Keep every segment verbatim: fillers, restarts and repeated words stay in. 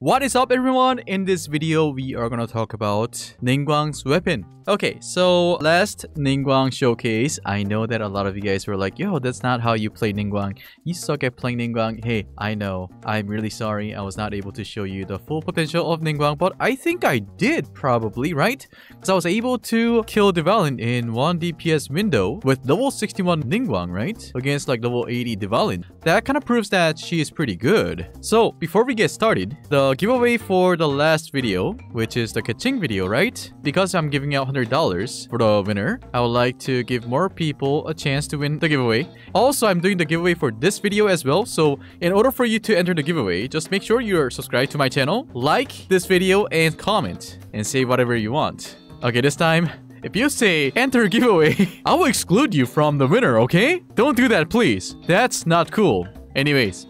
What is up, everyone? In this video, we are gonna talk about Ningguang's weapon. Okay, so last Ningguang showcase, I know that a lot of you guys were like, yo, that's not how you play Ningguang. You suck at playing Ningguang. Hey, I know. I'm really sorry I was not able to show you the full potential of Ningguang, but I think I did probably, right? Because I was able to kill Dvalin in one D P S window with level sixty-one Ningguang, right? Against like level eighty Dvalin. That kind of proves that she is pretty good. So before we get started, the giveaway for the last video, which is the Keqing video, right? Because I'm giving out one hundred dollars for the winner, I would like to give more people a chance to win the giveaway. Also, I'm doing the giveaway for this video as well. So in order for you to enter the giveaway, just make sure you're subscribed to my channel, like this video, and comment and say whatever you want. Okay, this time, if you say enter giveaway, I will exclude you from the winner, okay? Don't do that, please. That's not cool. Anyways,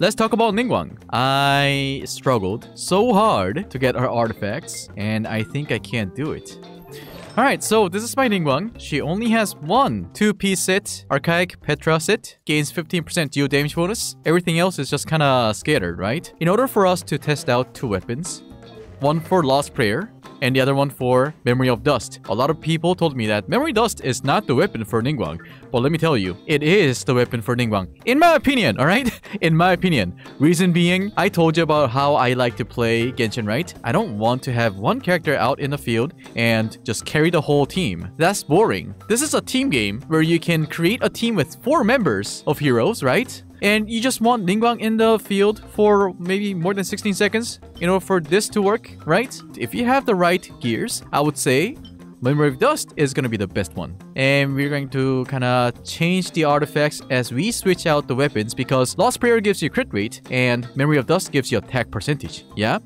let's talk about Ningguang. I struggled so hard to get her artifacts, and I think I can't do it. Alright, so this is my Ningguang. She only has one two-piece set, Archaic Petra set, gains fifteen percent geo damage bonus. Everything else is just kinda scattered, right? In order for us to test out two weapons, one for Lost Prayer, and the other one for Memory of Dust. A lot of people told me that Memory Dust is not the weapon for Ningguang. But let me tell you, it is the weapon for Ningguang. In my opinion, alright? In my opinion. Reason being, I told you about how I like to play Genshin, right? I don't want to have one character out in the field and just carry the whole team. That's boring. This is a team game where you can create a team with four members of heroes, right? And you just want Ningguang in the field for maybe more than sixteen seconds, you know, for this to work, right? If you have the right gears, I would say Memory of Dust is going to be the best one. And we're going to kind of change the artifacts as we switch out the weapons, because Lost Prayer gives you crit rate and Memory of Dust gives you attack percentage, yeah?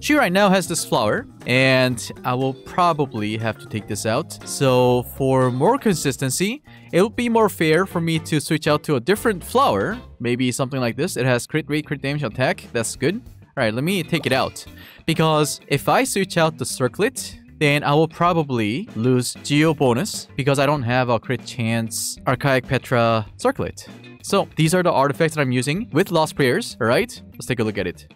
She right now has this flower, and I will probably have to take this out. So for more consistency, it would be more fair for me to switch out to a different flower. Maybe something like this. It has crit rate, crit damage, attack. That's good. Alright, let me take it out. Because if I switch out the circlet, then I will probably lose geo bonus, because I don't have a crit chance Archaic Petra circlet. So these are the artifacts that I'm using with Lost Prayers. Alright, let's take a look at it.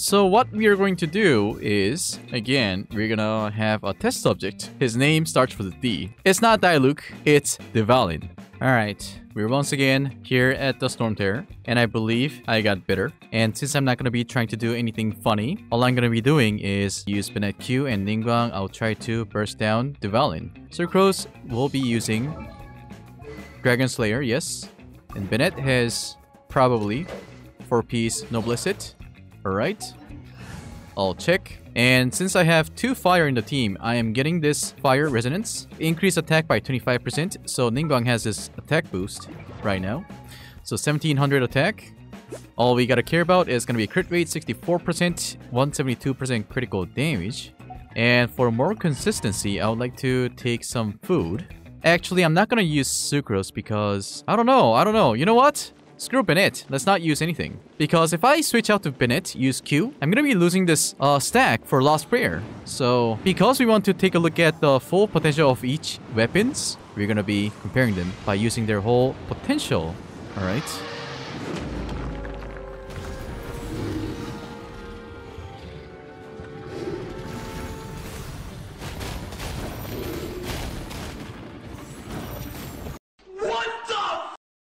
So what we are going to do is, again, we're gonna have a test subject. His name starts with a D. It's not Diluc, it's Dvalin. All right, we're once again here at the Stormterror, and I believe I got better. And since I'm not gonna be trying to do anything funny, all I'm gonna be doing is use Bennett Q and Ningguang. I'll try to burst down Dvalin. Sucrose will be using Dragon Slayer, yes. And Bennett has probably four-piece Noblesse. Alright, I'll check. And since I have two fire in the team, I am getting this fire resonance. Increase attack by twenty-five percent. So Ningguang has this attack boost right now. So seventeen hundred attack. All we gotta care about is gonna be crit rate sixty-four percent, one hundred seventy-two percent critical damage. And for more consistency, I would like to take some food. Actually, I'm not gonna use Sucrose because I don't know, I don't know. You know what? Screw Bennett. Let's not use anything. Because if I switch out to Bennett, use Q, I'm going to be losing this uh, stack for Lost Prayer. So because we want to take a look at the full potential of each weapons, we're going to be comparing them by using their whole potential. All right.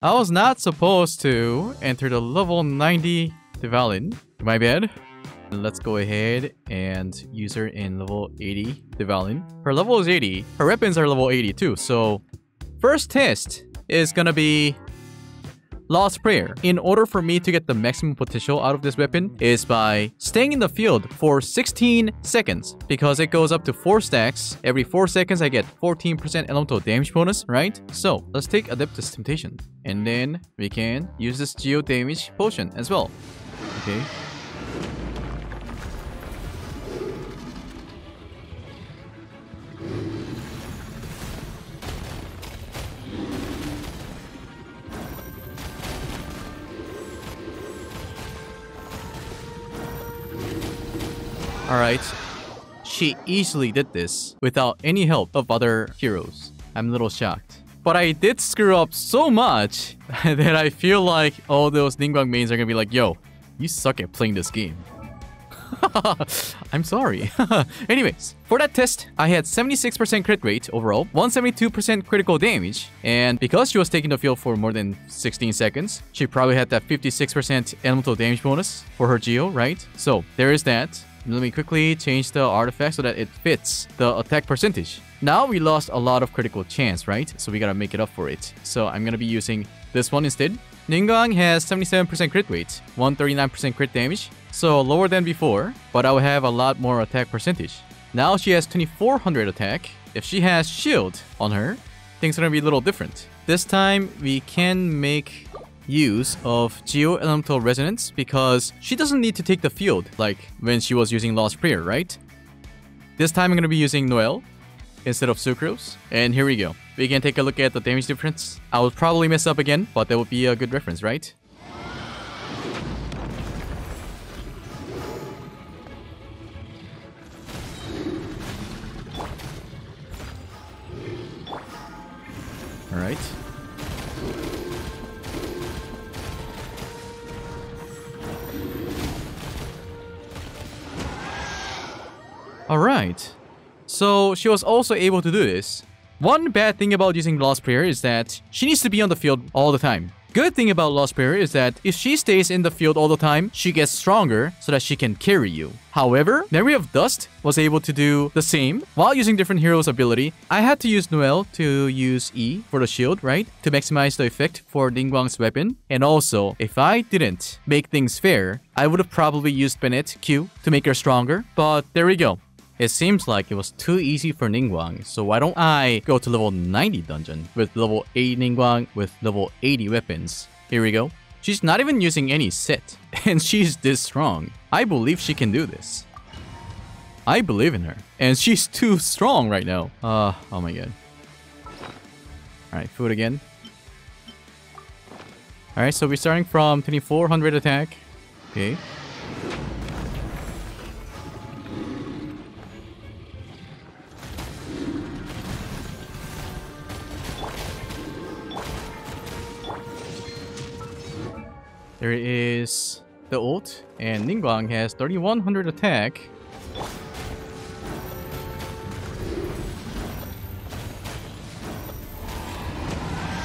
I was not supposed to enter the level ninety Dvalin. My bad. Let's go ahead and use her in level eighty Dvalin. Her level is eighty. Her weapons are level eighty too. So first test is gonna be Lost Prayer. In order for me to get the maximum potential out of this weapon is by staying in the field for sixteen seconds, because it goes up to four stacks. Every four seconds I get fourteen percent elemental damage bonus, right? So let's take Adeptus Temptation, and then we can use this geo damage potion as well. Okay. Alright, she easily did this without any help of other heroes. I'm a little shocked. But I did screw up so much that I feel like all those Ningguang mains are gonna be like, yo, you suck at playing this game. I'm sorry. Anyways, for that test, I had seventy-six percent crit rate overall, one hundred seventy-two percent critical damage, and because she was taking the field for more than sixteen seconds, she probably had that fifty-six percent elemental damage bonus for her geo, right? So there is that. Let me quickly change the artifact so that it fits the attack percentage. Now we lost a lot of critical chance, right? So we gotta make it up for it. So I'm gonna be using this one instead. Ningguang has seventy-seven percent crit rate, one hundred thirty-nine percent crit damage, so lower than before, but I will have a lot more attack percentage. Now she has twenty-four hundred attack. If she has shield on her, things are gonna be a little different. This time we can make use of Geo Elemental Resonance because she doesn't need to take the field like when she was using Lost Prayer, right? This time I'm going to be using Noelle instead of Sucrose. And here we go. We can take a look at the damage difference. I will probably mess up again, but that would be a good reference, right? Alright. Alright, so she was also able to do this. One bad thing about using Lost Prayer is that she needs to be on the field all the time. Good thing about Lost Prayer is that if she stays in the field all the time, she gets stronger so that she can carry you. However, Memory of Dust was able to do the same while using different heroes' ability. I had to use Noelle to use E for the shield, right? To maximize the effect for Ningguang's weapon. And also, if I didn't make things fair, I would have probably used Bennett Q to make her stronger. But there we go. It seems like it was too easy for Ningguang, so why don't I go to level ninety dungeon with level eighty Ningguang with level eighty weapons. Here we go. She's not even using any set, and she's this strong. I believe she can do this. I believe in her, and she's too strong right now. Uh, oh my god. Alright, food again. Alright, so we're starting from twenty-four hundred attack. Okay. There is the ult, and Ningguang has thirty-one hundred attack.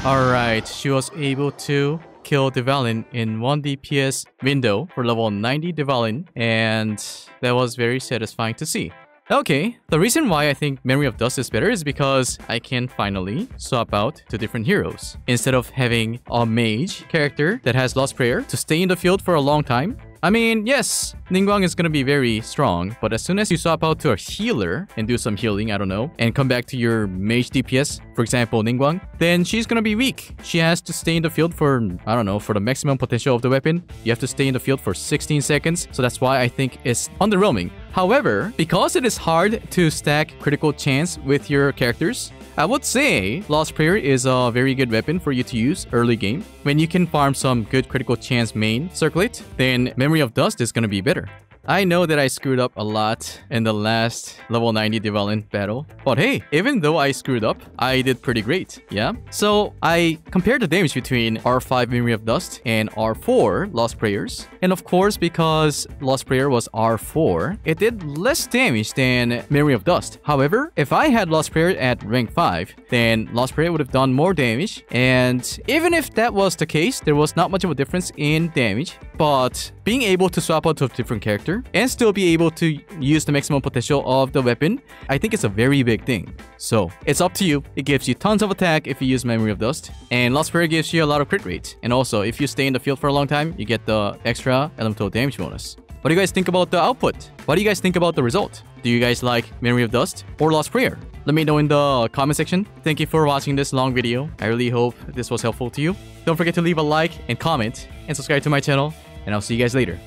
Alright, she was able to kill Dvalin in one D P S window for level ninety Dvalin, and that was very satisfying to see. Okay, the reason why I think Memory of Dust is better is because I can finally swap out to different heroes. Instead of having a mage character that has Lost Prayer to stay in the field for a long time. I mean, yes, Ningguang is gonna be very strong, but as soon as you swap out to a healer and do some healing, I don't know, and come back to your mage D P S, for example, Ningguang, then she's gonna be weak. She has to stay in the field for, I don't know, for the maximum potential of the weapon. You have to stay in the field for sixteen seconds, so that's why I think it's underwhelming. However, because it is hard to stack critical chance with your characters, I would say Lost Prayer is a very good weapon for you to use early game. When you can farm some good critical chance main circlet, then Memory of Dust is gonna be better. I know that I screwed up a lot in the last level ninety Dvalin battle, but hey, even though I screwed up, I did pretty great, yeah? So I compared the damage between R five Memory of Dust and R four Lost Prayers, and of course because Lost Prayer was R four, it did less damage than Memory of Dust. However, if I had Lost Prayer at rank five, then Lost Prayer would have done more damage, and even if that was the case, there was not much of a difference in damage, but being able to swap out to a different character and still be able to use the maximum potential of the weapon, I think it's a very big thing. So it's up to you. It gives you tons of attack if you use Memory of Dust, and Lost Prayer gives you a lot of crit rate, and also if you stay in the field for a long time, you get the extra elemental damage bonus. What do you guys think about the output? What do you guys think about the result? Do you guys like Memory of Dust or Lost Prayer? Let me know in the comment section. Thank you for watching this long video. I really hope this was helpful to you. Don't forget to leave a like and comment and subscribe to my channel, and I'll see you guys later.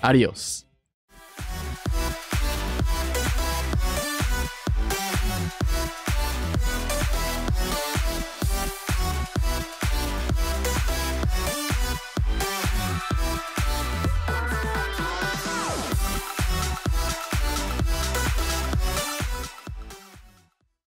Adios.